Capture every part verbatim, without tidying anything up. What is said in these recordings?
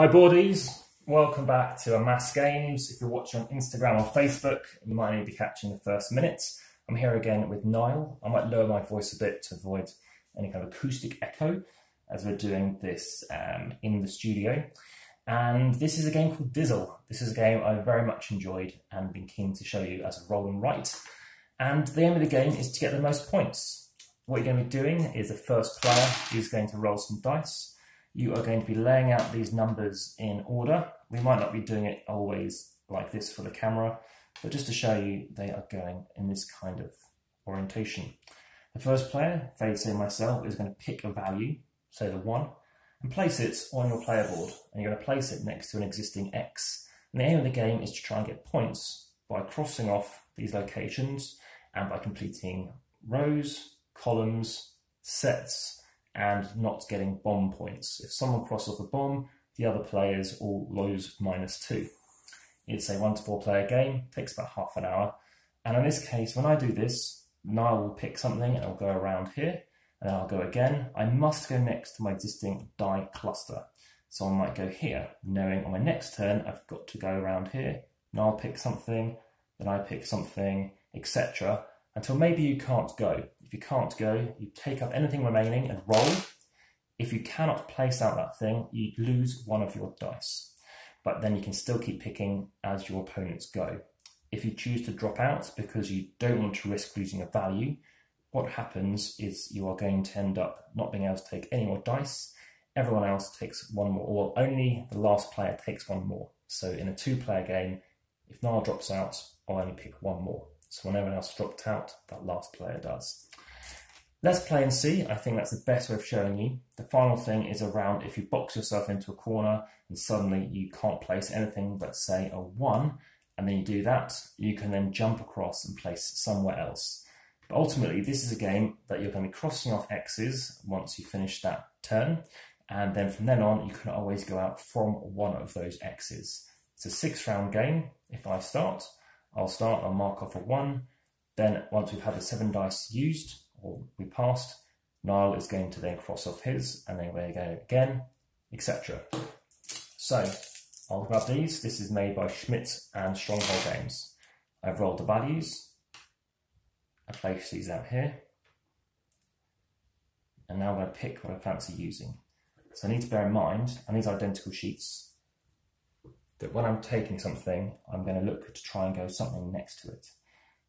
Hi boardies, welcome back to Amass Games. If you're watching on Instagram or Facebook, you might only be catching the first minutes. I'm here again with Niall. I might lower my voice a bit to avoid any kind of acoustic echo as we're doing this um, in the studio. And this is a game called Dizzle. This is a game I very much enjoyed and been keen to show you as a roll and write. And the aim of the game is to get the most points. What you're going to be doing is the first player is going to roll some dice. You are going to be laying out these numbers in order. We might not be doing it always like this for the camera, but just to show you, they are going in this kind of orientation. The first player, facing myself, is going to pick a value, say the one, and place it on your player board. And you're going to place it next to an existing X. And the aim of the game is to try and get points by crossing off these locations and by completing rows, columns, sets, and not getting bomb points. If someone crosses off a bomb, the other players all lose minus two. It's a one to four player game, takes about half an hour. And in this case, when I do this, Niall will pick something and I'll go around here, and then I'll go again. I must go next to my existing die cluster. So I might go here, knowing on my next turn, I've got to go around here. Niall picks something, then I pick something, et cetera, until maybe you can't go. If you can't go, you take up anything remaining and roll. If you cannot place out that thing, you lose one of your dice. But then you can still keep picking as your opponents go. If you choose to drop out because you don't want to risk losing a value, what happens is you are going to end up not being able to take any more dice. Everyone else takes one more, or only the last player takes one more. So in a two-player game, if Niall drops out, I'll only pick one more. So when everyone else dropped out, that last player does. Let's play and see. I think that's the best way of showing you. The final thing is around if you box yourself into a corner and suddenly you can't place anything but say a one, and then you do that, you can then jump across and place somewhere else. But ultimately, this is a game that you're going to be crossing off X's once you finish that turn. And then from then on, you can always go out from one of those X's. It's a six round game. If I start, I'll start, I'll mark off a one, then once we've had the seven dice used, or we passed, Niall is going to then cross off his, and then we're going again, et cetera. So, I'll grab these. This is made by Schmidt and Stronghold Games. I've rolled the values, I place these out here, and now I'm going to pick what I fancy using. So I need to bear in mind, on these identical sheets, that when I'm taking something, I'm going to look to try and go something next to it,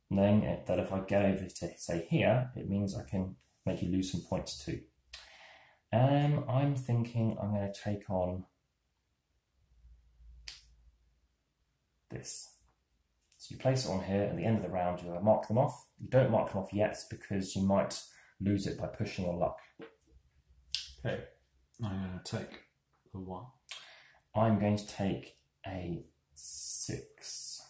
knowing it, that if I go over to, say, here, it means I can make you lose some points too. Um, I'm thinking I'm going to take on this. So you place it on here, at the end of the round, you'll mark them off. You don't mark them off yet because you might lose it by pushing your luck. Okay, I'm going to take the one. I'm going to take a six.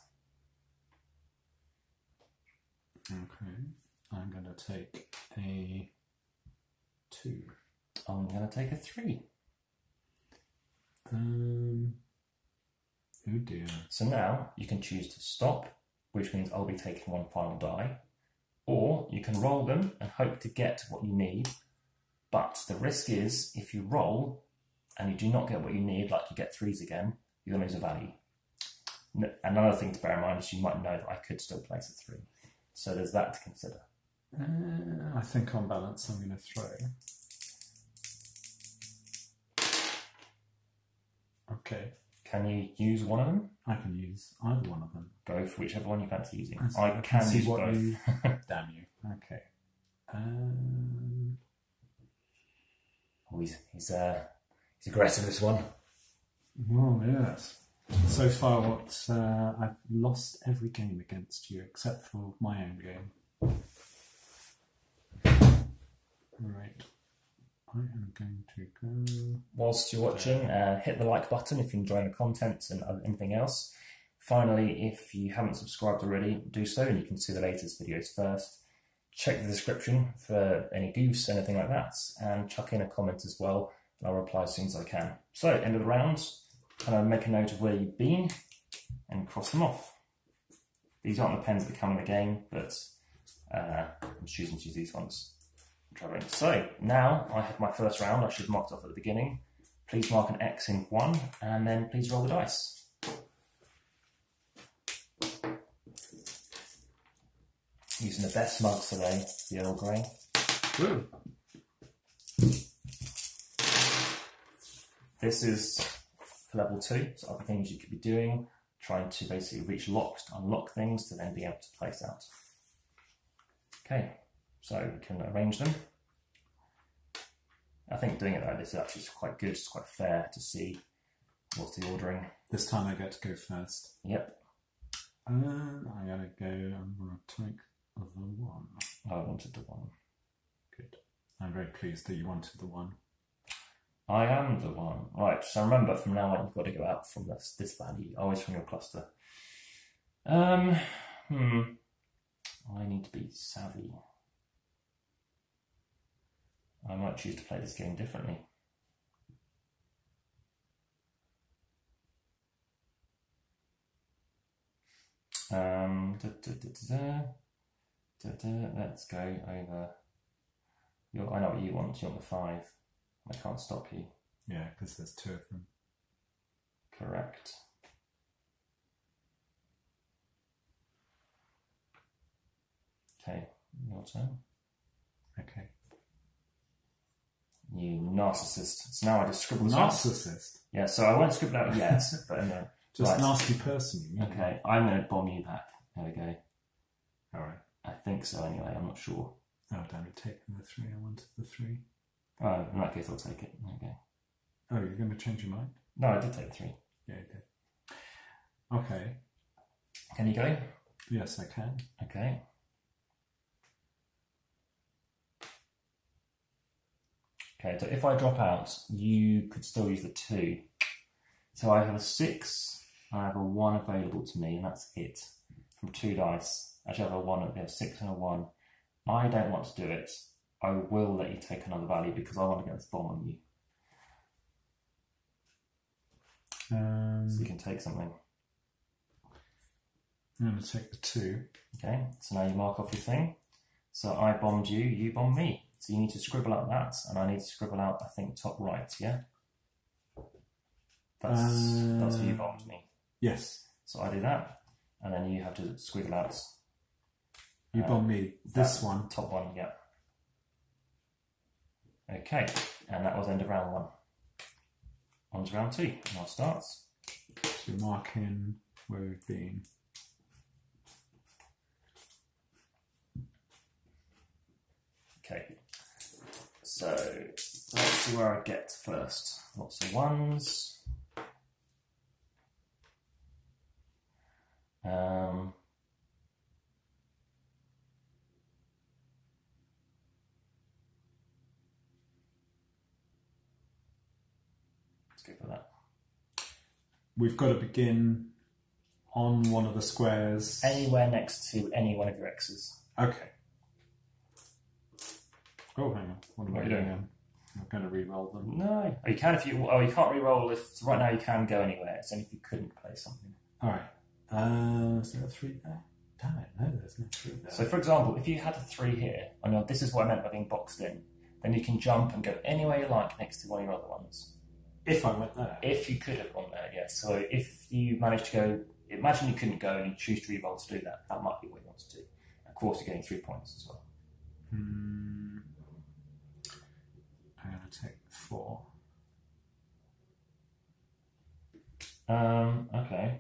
Okay, I'm going to take a two. I'm going to take a three. Um, oh dear. So now you can choose to stop, which means I'll be taking one final die, or you can roll them and hope to get what you need. But the risk is if you roll and you do not get what you need, like you get threes again, you're going to lose a value. Another thing to bear in mind is you might know that I could still place a three. So there's that to consider. Uh, I think on balance I'm going to throw. Okay. Can you use one of them? I can use either one of them. Go for whichever one you fancy using. I, see, I, I can, can see use what both. You... Damn you. Okay. Um... Oh, he's... he's uh... It's aggressive, this one. Well, yes. So far, what, uh, I've lost every game against you, except for my own game. Right. I am going to go... Whilst you're watching, uh, hit the like button if you're enjoying the content and anything else. Finally, if you haven't subscribed already, do so, and you can see the latest videos first. Check the description for any goofs, anything like that, and chuck in a comment as well. I'll reply as soon as I can. So, end of the round, and I'll make a note of where you've been and cross them off. These aren't the pens that come in the game, but uh, I'm choosing to use these ones. I'm traveling. So, now I have my first round. I should have marked off at the beginning. Please mark an X in one, and then please roll the dice. Using the best mugs today, the Earl Grey. Ooh. This is for level two, so other things you could be doing, trying to basically reach locks to unlock things to then be able to place out. Okay, so we can arrange them. I think doing it like this is actually quite good, it's quite fair to see what's the ordering. This time I get to go first. Yep. And I gotta go, I'm gonna take the one. I wanted the one. Good. I'm very pleased that you wanted the one. I am the one. Right, so remember from now on you've got to go out from this, this value, always from your cluster. Um, hmm. I need to be savvy. I might choose to play this game differently. Um, da, da, da, da, da, da, da. Let's go over. Your, I know what you want. You want the five. I can't stop you. Yeah, because there's two of them. Correct. Okay, your turn. Okay. You narcissist. So now I just scribbled narcissist. Out. Yeah, so I won't scribble out yes, but no. Just right. Nasty person. You okay, know. I'm going to bomb you back. There we go. All right. I think so. Anyway, I'm not sure. Oh damn it! Taking the three. I wanted the three. Oh, in that case, I'll take it. Okay. Oh, you're going to change your mind? No, I did take the three. Yeah, you did. Okay. Can you go? Yes, I can. Okay. Okay, so if I drop out, you could still use the two. So I have a six, I have a one available to me, and that's it. From two dice. Actually, I have a one, I have six and a one. I don't want to do it. I will let you take another value because I want to get this bomb on you. Um, so you can take something. I'm going to take the two. Okay, so now you mark off your thing. So I bombed you, you bombed me. So you need to scribble out that, and I need to scribble out, I think, top right, yeah? That's, uh, that's where you bombed me. Yes. So I do that, and then you have to squiggle out. You uh, bombed me. This one. Top one, yeah. Okay, and that was end of round one. On to round two, and I'll start. So mark in where we've been. Okay. So, let's see where I get first. Lots of ones. Um, let's go for that. We've got to begin on one of the squares. Anywhere next to any one of your X's. Okay. Oh, hang on. What am I doing? doing? I'm going to re-roll them. No. Oh, you can if you... Oh, you can't re-roll if... Right now you can go anywhere. It's only if you couldn't play something. All right. Uh, is there a three there? Damn it. No, there's no three there. So, for example, if you had a three here, I know this is what I meant by being boxed in, then you can jump and go anywhere you like next to one of your other ones. If I went there? If you could have gone there, yes. So if you managed to go... Imagine you couldn't go and you choose to re-roll to do that. That might be what you want to do. Of course, you're getting three points as well. Hmm... I'm going to take the four. Um, okay.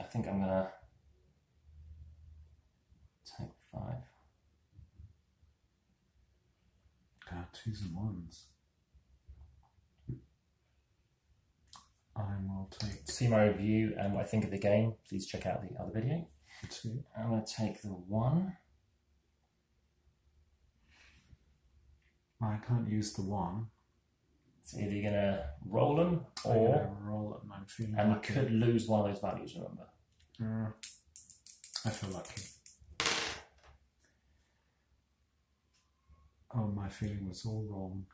I think I'm going to take five. Ah, twos and ones. I will take... See my review and what I think of the game. Please check out the other video. Two. I'm going to take the one. I can't use the one. So either you're gonna roll them or I'm gonna roll them. I'm feeling and lucky. You could lose one of those values, remember? Mm. I feel lucky. Oh, my feeling was all wrong.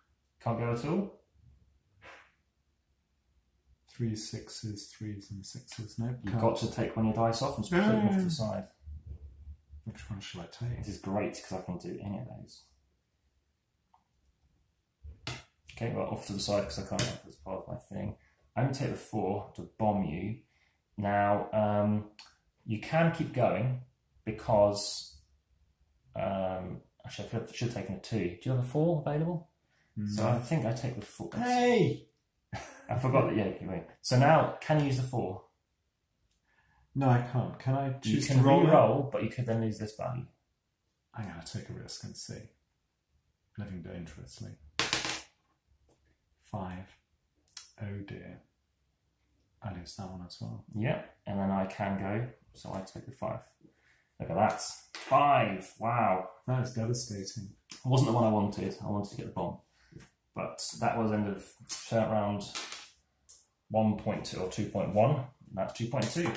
Can't go at all? Three sixes, threes and sixes, nope. You've got to take one of your dice off and split them off to the side. Which one shall I take? This is great because I can do any of those. Okay, well, off to the side because I can't have this part of my thing. I'm going to take the four to bomb you. Now, um, you can keep going because... Um, actually, I should have taken a two. Do you have a four available? No. So I think I take the four. Hey! I forgot that, yeah, you win. So now, can you use the four? No, I can't. Can I choose to roll? You can re-roll, but you could then lose this value. I'm going to take a risk and see. Living dangerously. Five. Oh dear. I lose that one as well. Yeah, and then I can go, so I take the five. Look at that. Five. Wow. That is devastating. It wasn't the one I wanted. I wanted to get the bomb. But that was end of turn round one point two or two point one. That's two point two.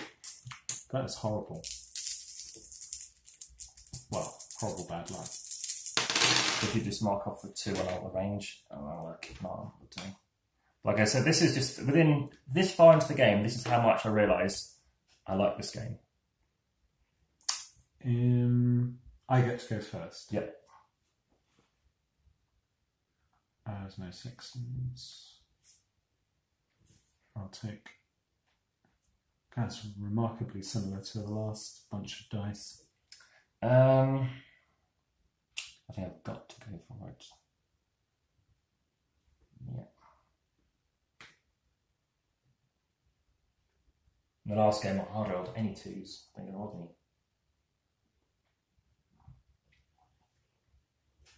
That is horrible. Well, horrible bad luck. If you just mark off the two and I'll arrange, and I'll keep mark off the two. Like I said, this is just within this far into the game, this is how much I realise I like this game. Um, I get to go first. Yep. Uh, there's no sixes. I'll take. That's remarkably similar to the last bunch of dice. Um, I think I've got to go for it. Yeah. In the last game, I hardly rolled any twos. I think I rolled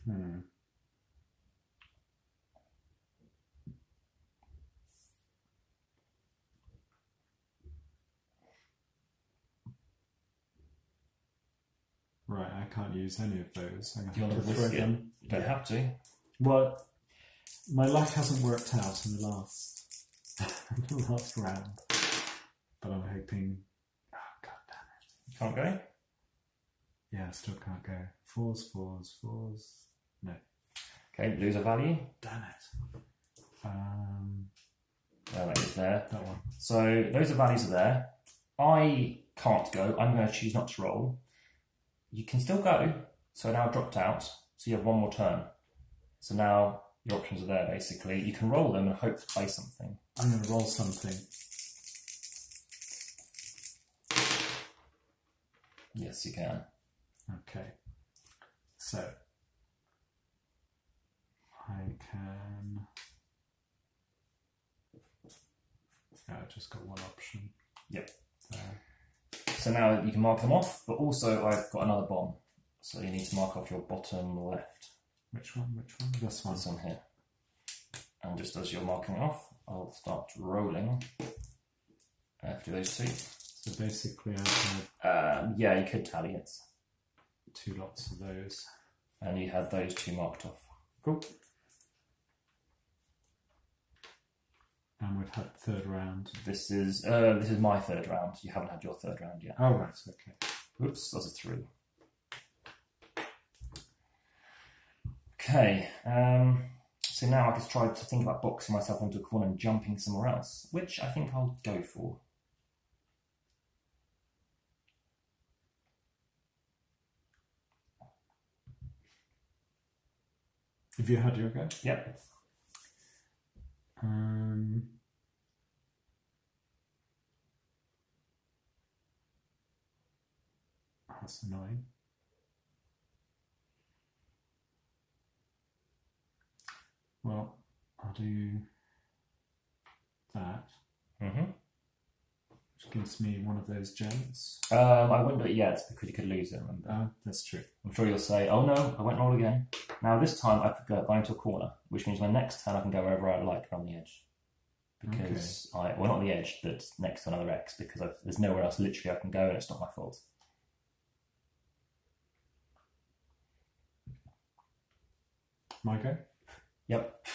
any. Hmm. Right, I can't use any of those. I'm going to have to throw them. You don't have to. Well, my luck hasn't worked out in the last, in the last round. But I'm hoping... Oh, God damn it. You can't go? Yeah, I still can't go. Fours, fours, fours... No. Okay, lose a value. Damn it. Um, there that is there. That one. So, those are values are there. I can't go. I'm going to choose not to roll. You can still go, so now I've dropped out, so you have one more turn. So now your options are there, basically. You can roll them and hope to play something. I'm going to roll something. Yes, you can. Okay. So, I can... Yeah, I've just got one option. Yep. There. So now you can mark them off, but also I've got another bomb. So you need to mark off your bottom left. Which one? Which one? This one. This one here. And just as you're marking off, I'll start rolling after those two. So basically I have... Um, yeah, you could tally it. Two lots of those. And you had those two marked off. Cool. And we've had third round. This is uh, this is my third round. You haven't had your third round yet. Oh, right, okay. Oops, that's a three. Okay, um, so now I just try to think about boxing myself into a corner and jumping somewhere else, which I think I'll go for. Have you had your go? Yep. Um, that's annoying. Well, I'll do that, mm-hmm. which gives me one of those gems. Um, I wouldn't do it yet because you could lose it. Remember? Oh, that's true. I'm sure you'll say, "Oh no, I won't roll again." Now this time I could go into a corner, which means my next turn I can go wherever I like around the edge. Because okay. I, well, not the edge, but next to another X, because I've, there's nowhere else literally I can go, and it's not my fault. My go? Yep.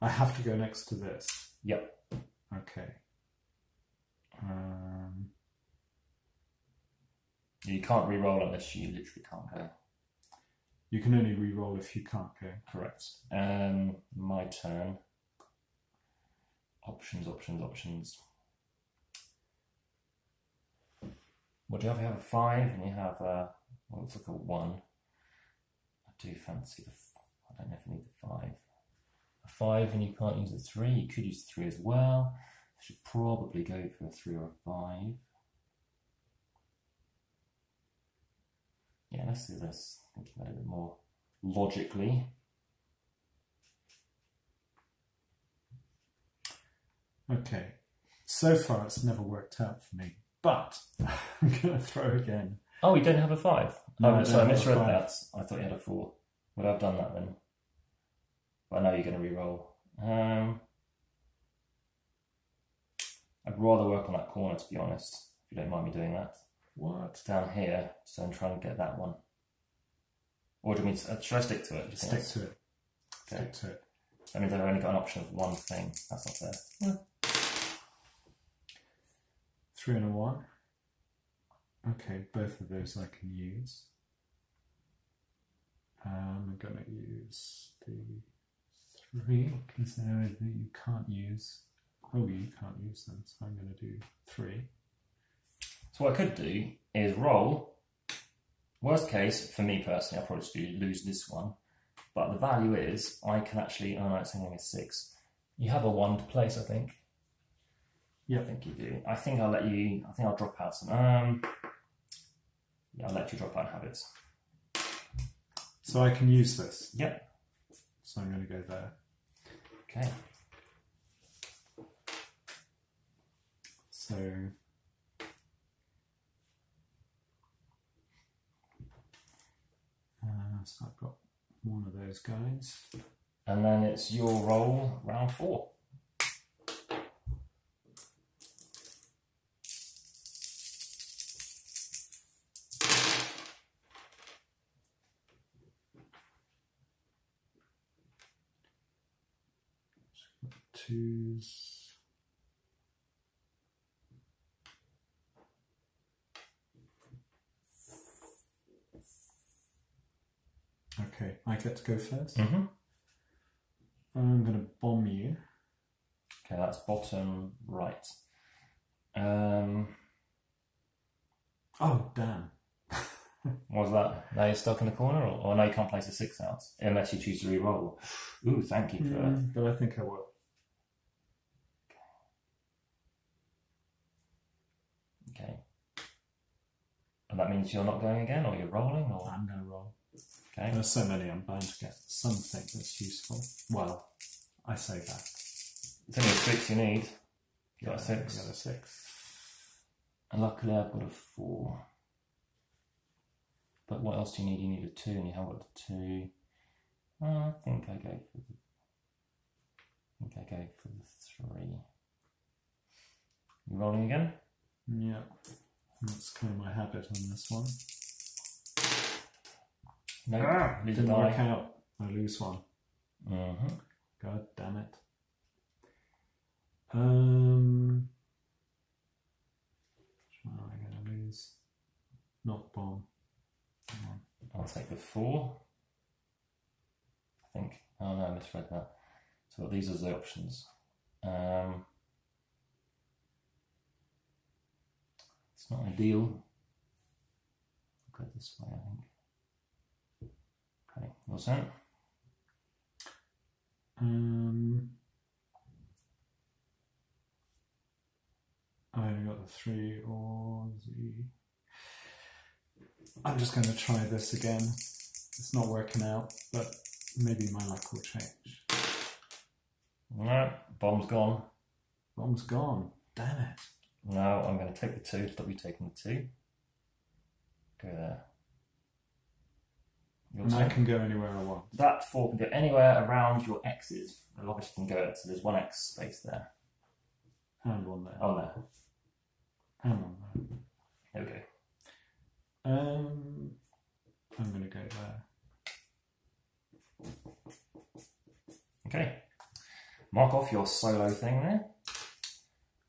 I have to go next to this. Yep. Okay. Um... You can't re-roll unless you literally can't go. You can only re-roll if you can't go. Correct. Um, my turn. Options, options, options. What do you have? You have a five and you have a, well, it's like a one. I do fancy the, I don't know if I need the five. A five, and you can't use a three. You could use three as well. I should probably go for a three or a five. Yeah, let's do this. Think about it a bit more logically. Okay, so far it's never worked out for me, but I'm going to throw again. Oh, you don't have a five? No, oh, sorry, I misread that. I thought you had a four. Would I have done that then? But I know you're going to re-roll. Um, I'd rather work on that corner, to be honest, if you don't mind me doing that. What? Down here, so I'm trying to get that one. Or do you mean, to, uh, should I stick to it? Stick to it. Okay. Stick to it. That means I've only got an option of one thing. That's not fair. Yeah. Three and a one. Okay, both of those I can use. Um, I'm going to use the three, because there is that you can't use. Oh, you can't use them, so I'm going to do three. So what I could do is roll. Worst case, for me personally, I'll probably just lose this one. But the value is, I can actually, oh no, it's only a six. You have a one to place, I think. Yeah, I think you do. I think I'll let you, I think I'll drop out some, um, yeah, I'll let you drop out habits. So I can use this? Yep. So I'm going to go there. Okay. So... Uh, so I've got one of those guys. And then it's your roll, round four. Twos. Okay, I get to go first. Mm-hmm. I'm going to bomb you. Okay, that's bottom right. Um. Oh, damn. What was that? Now you're stuck in the corner, or, or no, you can't place a six out unless you choose to re-roll. Ooh, thank you for mm, but I think I will. Okay. And that means you're not going again, or you're rolling, or? I'm going to roll. Okay. There's so many, I'm bound to get something that's useful. Well, I say that. It's only a six you need. You got a six. You got a six. And luckily I've got a four. But what else do you need? You need a two, and you haven't got a two. Oh, I think I go for the... I think I go for the three. You rolling again? Yeah, that's kind of my habit on this one. No, nope. ah, didn't die. Work out. I lose one. Mm-hmm. God damn it. Um, which one am I going to lose? Not bomb. I'll take the four. I think. Oh no, I misread that. So these are the options. Um. It's not ideal. I'll go this way, I think. Okay, what's that? Um, I only got the three or the... I'm just going to try this again. It's not working out, but maybe my luck will change. No, bomb's gone. Bomb's gone. Damn it. Now I'm going to take the two, stop you taking the two. Go there. Your and turn. I can go anywhere I want. That four can go anywhere around your X's. And obviously you can go it, so there's one X space there. And one there. Oh, there. And one there. There we go. Um, I'm going to go there. Okay. Mark off your solo thing there.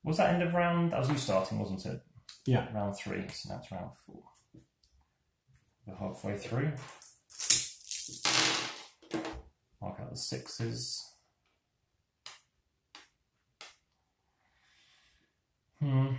Was that end of round? That was you starting, wasn't it? Yeah. Round three, so that's round four. We're halfway through. Mark out the sixes. Hmm.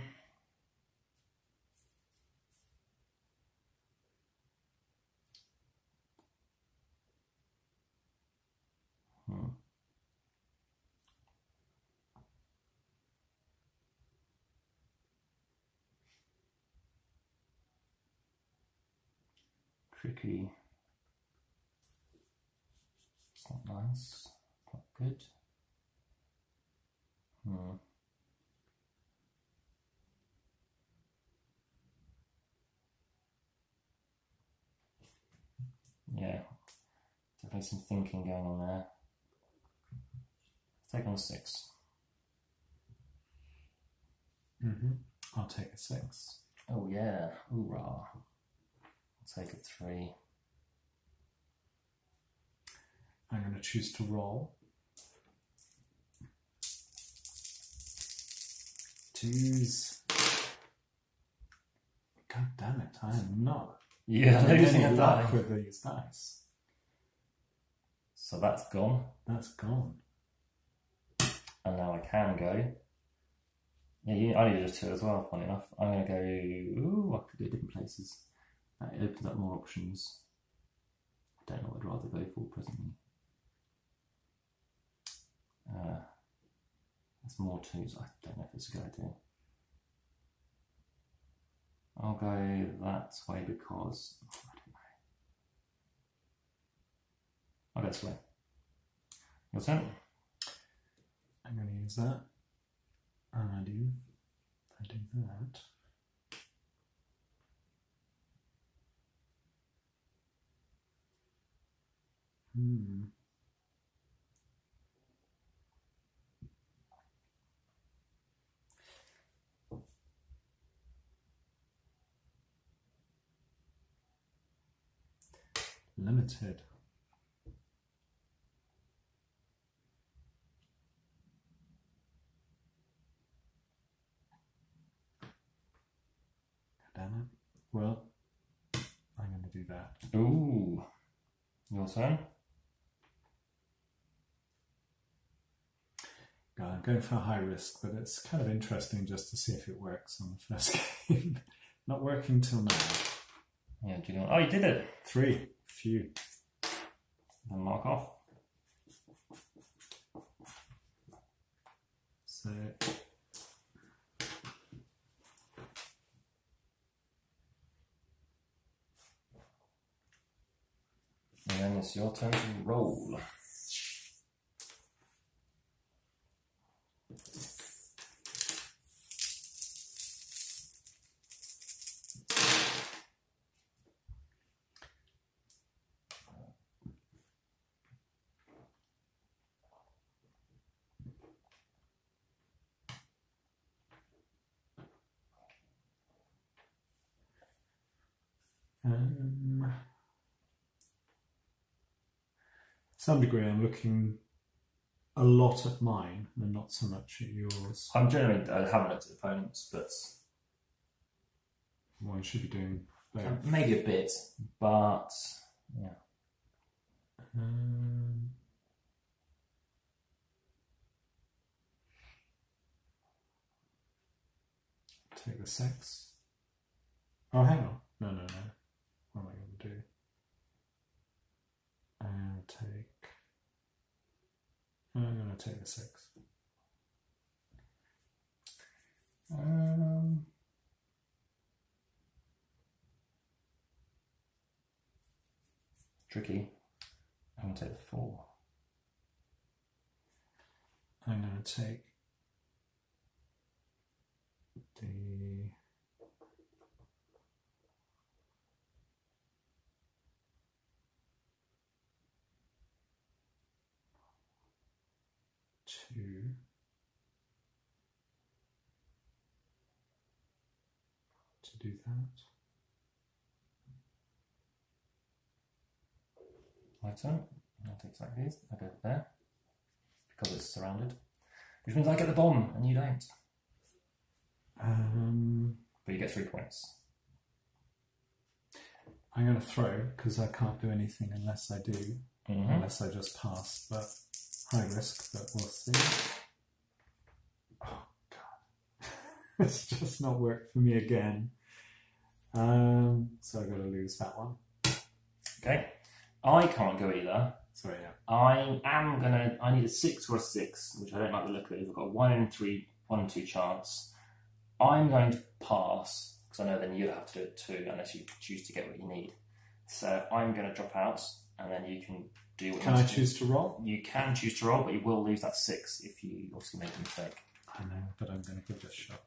tricky. It's not nice, not good. Hmm. Yeah, definitely some thinking going on there. Take on a six. Mm-hmm. I'll take a six. Oh yeah, hoorah. I'll take a three. I'm going to choose to roll. Twos. God damn it, I am not. Yeah, losing a luck with these dice. So that's gone. That's gone. And now I can go. Yeah, you, I needed a two as well, funny enough. I'm going to go... Ooh, I could go different places. That opens up more options. I don't know what I'd rather go for presently. Uh, that's more twos. I don't know if it's a good idea. I'll go that way because... Oh, I don't know. I'll go this way. Your turn. I'm going to use that. And I do, I do that. Hmm. Limited. Damn it. Well, I'm going to do that. Ooh. Your turn? God, I'm going for a high risk, but it's kind of interesting just to see if it works on the first game. Not working till now. Yeah, do you know? Oh, you did it! Three. Phew. Then mark off. So... And then it's your turn to roll. Um... some degree I'm looking a lot at mine and not so much at yours. I'm generally, I haven't looked at opponents, but one should be doing both. Maybe a bit, but yeah. Um, take the six. Oh, hang on. No, no, no. What am I going to do? I'll take. I'm going to take a six. Um, tricky. I'm going to take the four. I'm going to take the. Two. To do that. My turn. I'll take like these. I'll go there. Because it's surrounded. Which means I get the bomb and you don't. Um, but you get three points. I'm going to throw because I can't do anything unless I do. Mm-hmm. Unless I just pass. But... high risk, but we'll see. Oh, God. It's just not worked for me again. Um, so I've got to lose that one. Okay. I can't go either. Sorry, yeah. I am going to... I need a six or a six, which I don't like the look of. I've got a one in three, one in two chance. I'm going to pass, because I know then you have to do it too, unless you choose to get what you need. So I'm going to drop out, and then you can do what. Can I choose to roll? You can choose to roll, but you will lose that six if you obviously make a mistake. I know, but I'm going to give it a shot.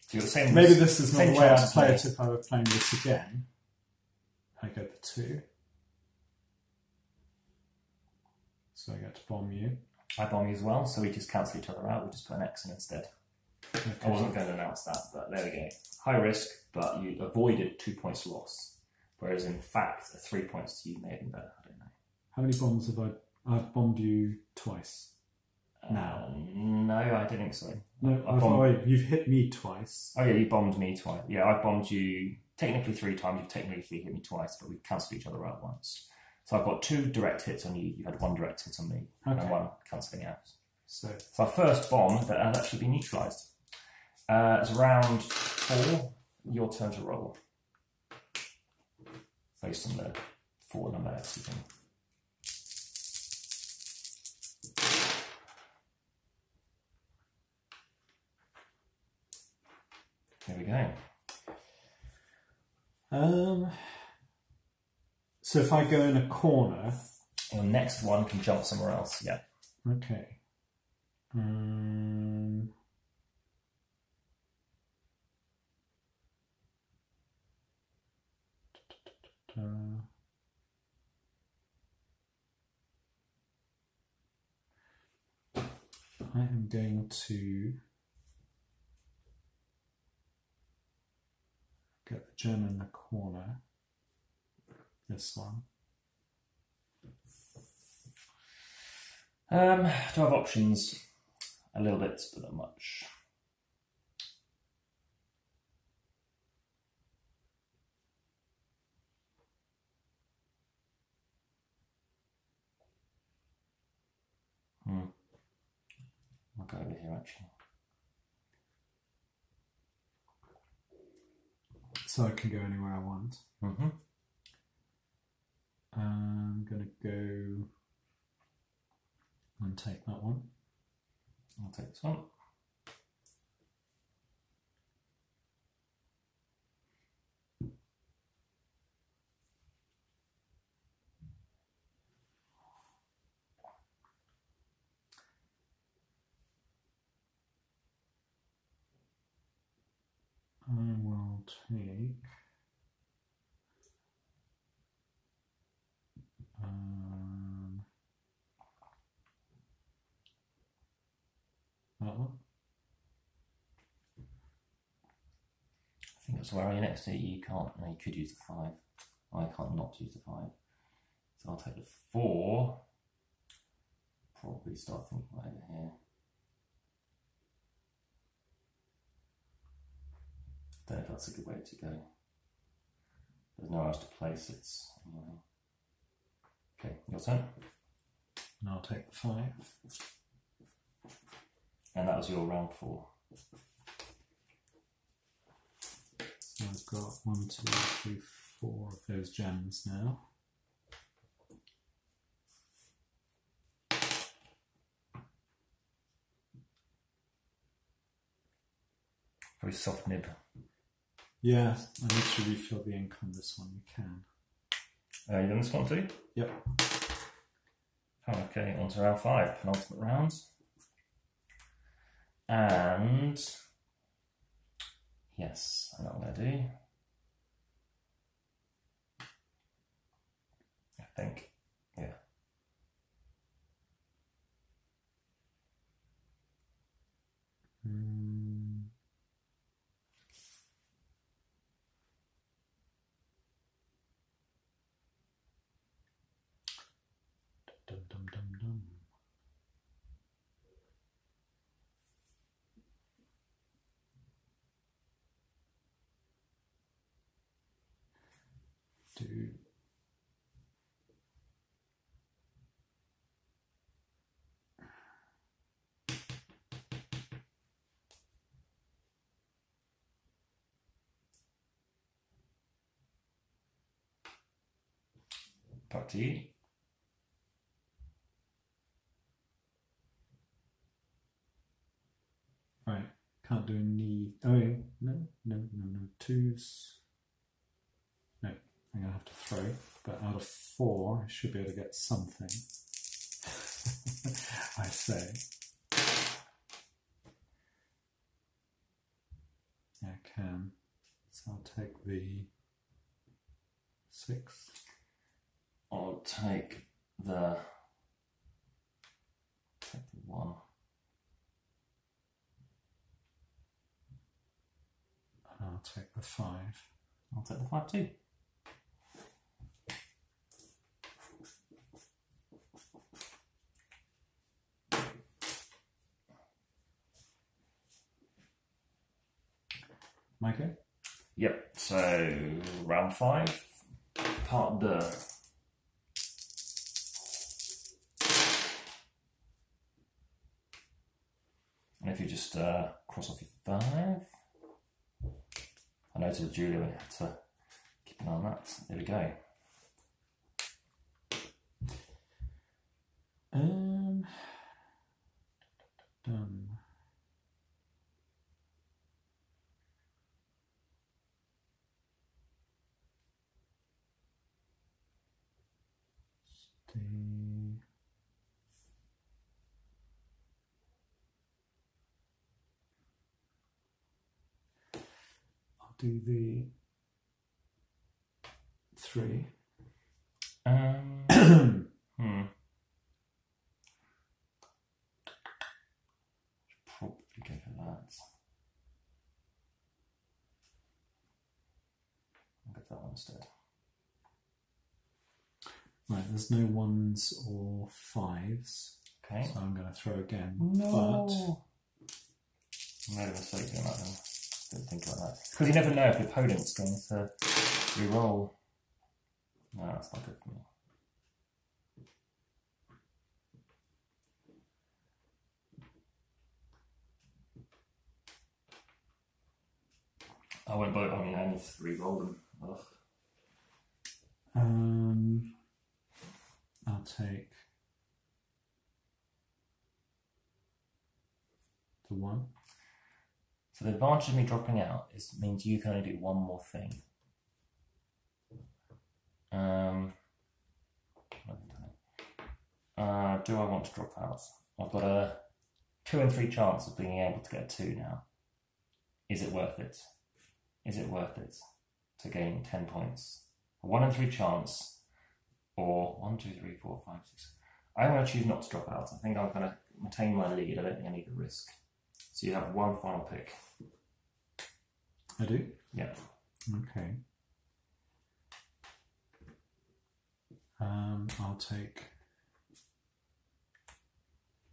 So you're the same. Maybe this is not the way I'd play it if I were playing this again. I go the two. So I get to bomb you. I bomb you as well, so we just cancel each other out. We just put an X in instead. Okay. I wasn't going to announce that, but there we go. High risk, but you avoided two points loss. Whereas in fact, three points to you may have been better. I don't know. How many bombs have I... I've bombed you twice. Uh, now. No, I don't think so. No, I've bombed... You've hit me twice. Oh yeah, you bombed me twice. Yeah, I've bombed you technically three times. You've technically hit me twice, but we've cancelled each other out once. So I've got two direct hits on you. You had one direct hit on me, okay. And one cancelling out. So, so our first bomb that has actually been neutralised. Uh, it's round four. Your turn to roll based on the four number X you can. There we go. Um. So if I go in a corner, your next one can jump somewhere else. Yeah. Okay. Um, da, da, da, da. I am going to get the gem in the corner. This one. Um, do I have options? A little bit, but not much. Hmm. I'll go over here actually. So I can go anywhere I want. Mm-hmm. I'm going to go and take that one. I'll take this one. I will take... Um, that one. I think that's where I next to it. You can't. No, you could use the five. I can't not use the five. So I'll take the four. Probably start thinking right over here. Don't know if that's a good way to go. There's nowhere else to place it. Anyway. Okay, your turn. And I'll take the five. And that was your round four. So I've got one, two, three, four of those gems now. Very soft nib. Yeah, I need to refill the ink on this one, you can. Uh, you done this one too? Yep. Okay, on to round five, penultimate round. And yes, I know what I'm gonna do. I think, yeah. Mm. Back to you. Right, can't do any. Oh, no, no, no, no, twos. I'm going to have to throw, but out of four, I should be able to get something. I say. I can. So I'll take the six. I'll take the, take the one. And I'll take the five. I'll take the five too. Okay. Yep, so round five, part deux. And if you just uh, cross off your five, I noticed Julia we had to keep an eye on that. There we go. Um, done. I'll do the three. Um, hmm. Should probably go for that. I'll get that one instead. Right, there's no ones or fives, okay. So I'm going to throw again, no. But... No, that's like that one. Didn't think about that. Because you never know if the opponent's going to re-roll. No, that's not good for me. I went by, I mean, I need to re-roll them. Ugh. Um... I'll take the one. So the advantage of me dropping out is means you can only do one more thing. Um, uh, do I want to drop out? I've got a two and three chance of being able to get a two now. Is it worth it? Is it worth it to gain ten points? A one and three chance. Or one, two, three, four, five, six. I'm going to choose not to drop out. I think I'm going to maintain my lead. I don't think I need a risk. So you have one final pick. I do? Yeah. Okay. Um, I'll take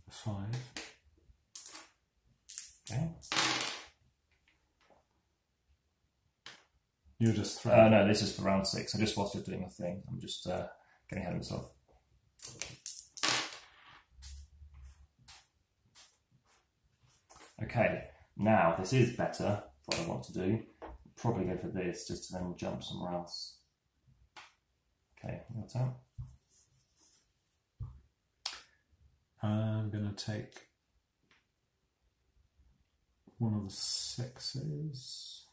a five. Okay. You're just throwing. Uh, no, this is for round six. I just whilst you're doing a thing. I'm just. Uh, Getting ahead of himself. Okay, now this is better. What I want to do, probably go for this, just to then jump somewhere else. Okay, your turn. I'm gonna take one of the sixes.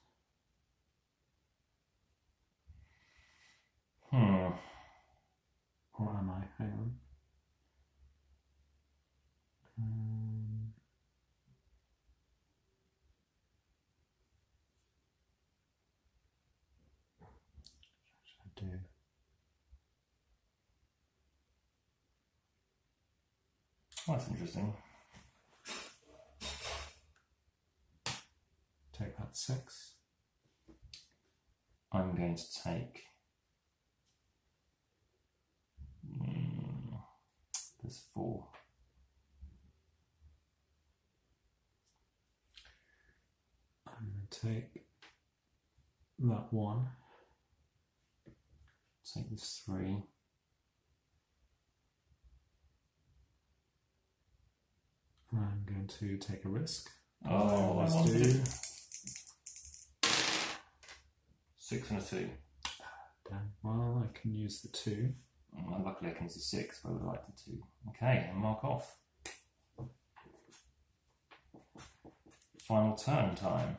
Hmm. Or am I? Hang on. Um, what should I do? Well, that's interesting. Take that six. I'm going to take this four. I'm going to take that one. Take this three. I'm going to take a risk. Oh, I want to. Six and a two. Damn. Well, I can use the two. Well, luckily, I can see six, but I would like to two. Okay, and mark off. Final turn time.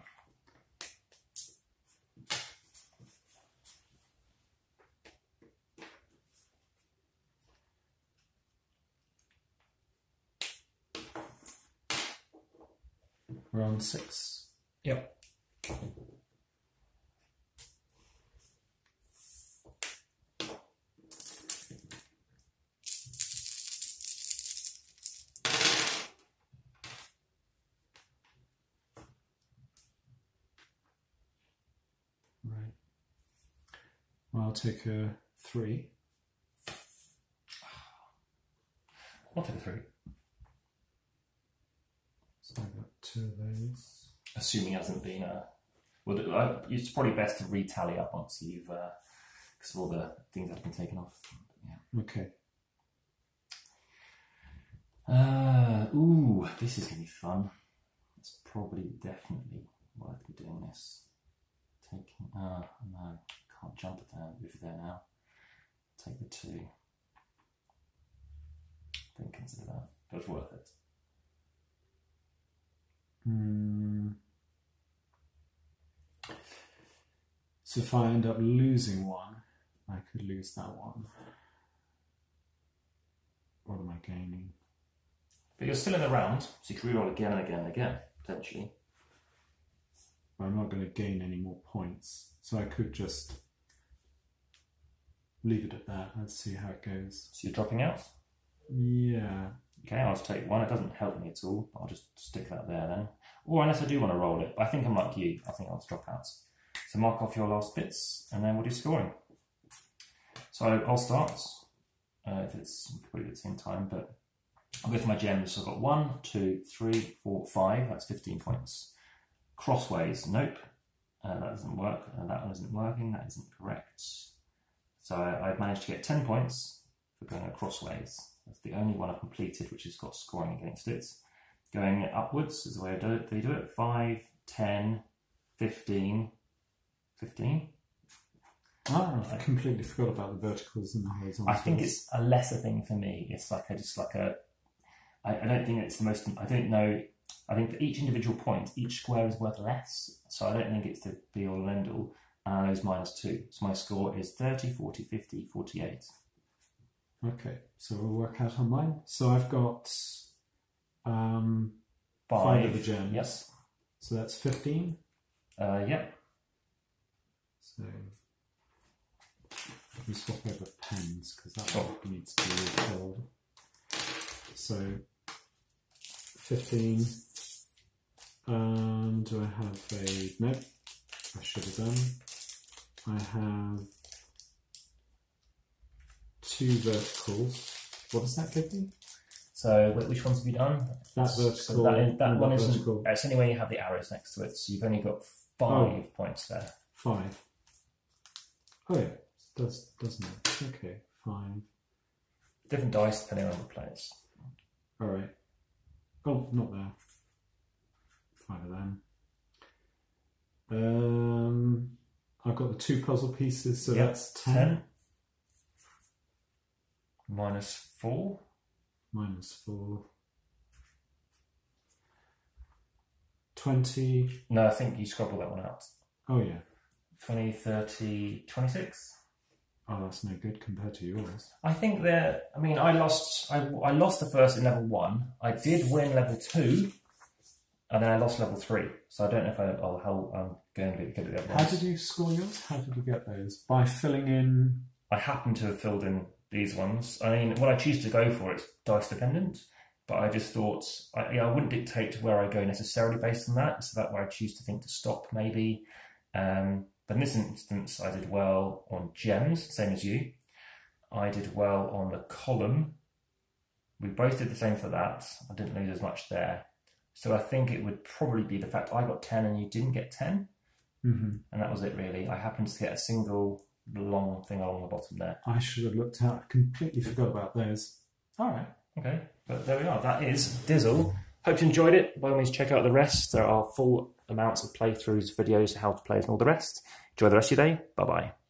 round six. Yep. Right. Well, I'll take a three. I'll take a three. So I got two of those. Assuming it hasn't been a... Well, it's probably best to retally up once you've... Because uh, all the things have been taken off. Yeah. Okay. Uh, ooh, this is going to be fun. It's probably definitely worth doing this. Taking... Oh, no. Can't jump it down over there now. Take the two. Didn't consider that. But it's worth it. Mm. So if I end up losing one, I could lose that one. What am I gaining? But you're still in the round, so you can reroll again and again and again, potentially. But I'm not going to gain any more points, so I could just leave it at that. Let's see how it goes. So you're dropping out? Yeah. Okay, I'll just take one. It doesn't help me at all, but I'll just stick that there then. Or unless I do want to roll it, but I think I'm like you. I think I'll just drop out. So mark off your last bits, and then we'll do scoring. So I'll start, uh, if it's completely at the same time, but I'll go for my gems. So I've got one, two, three, four, five. That's fifteen points. Crossways, nope. Uh, that doesn't work. Uh, that one isn't working. That isn't correct. So I, I've managed to get ten points for going at crossways. That's the only one I've completed which has got scoring against it. Going upwards is the way I do it. They do it five, ten, fifteen, fifteen. Oh, I completely forgot about the verticals and the horizontals. I think it's a lesser thing for me. It's like a, just like a, I, I don't think it's the most, I don't know, I think for each individual point, each square is worth less. So I don't think it's the be all and end all. And I lose minus two. So my score is thirty, forty, fifty, forty-eight. Okay, so we'll work out on mine. So I've got um, five. five of the gems. Yes. So that's fifteen. Uh, yep. So let me swap over pens because that one oh. needs to be refilled. So fifteen. Um, do I have a nope? I should have done. I have. Two verticals. What does that give you? So which ones have you done? That vertical. So that, is, that one is vertical. It's only where you have the arrows next to it. So you've only got five oh, points there. Five. Oh yeah, does doesn't it? Okay, five. Different dice depending on the players. All right. Oh, not there. Five of them. Um, I've got the two puzzle pieces, so yep, that's ten. ten. Minus four. Minus four. twenty. No, I think you scrabble that one out. Oh, yeah. twenty, thirty, twenty-six. Oh, that's no good compared to yours. I think they're... I mean, I lost I, I lost the first in level one. I did win level two, and then I lost level three. So I don't know if I, I'll, how I'm going to be good at that. How did you score yours? How did you get those? By filling in... I happen to have filled in... these ones. I mean, what I choose to go for is dice dependent, but I just thought I, you know, I wouldn't dictate where I go necessarily based on that. So that way I choose to think to stop maybe. Um, but in this instance, I did well on gems, same as you. I did well on the column. We both did the same for that. I didn't lose as much there. So I think it would probably be the fact I got ten and you didn't get ten. Mm-hmm. And that was it really. I happened to get a single long thing along the bottom there. I should have looked out. I completely forgot about those. All right. Okay. But there we are. That is Dizzle. Hope you enjoyed it. By all means, check out the rest. There are full amounts of playthroughs, videos, how to play, and all the rest. Enjoy the rest of your day. Bye-bye.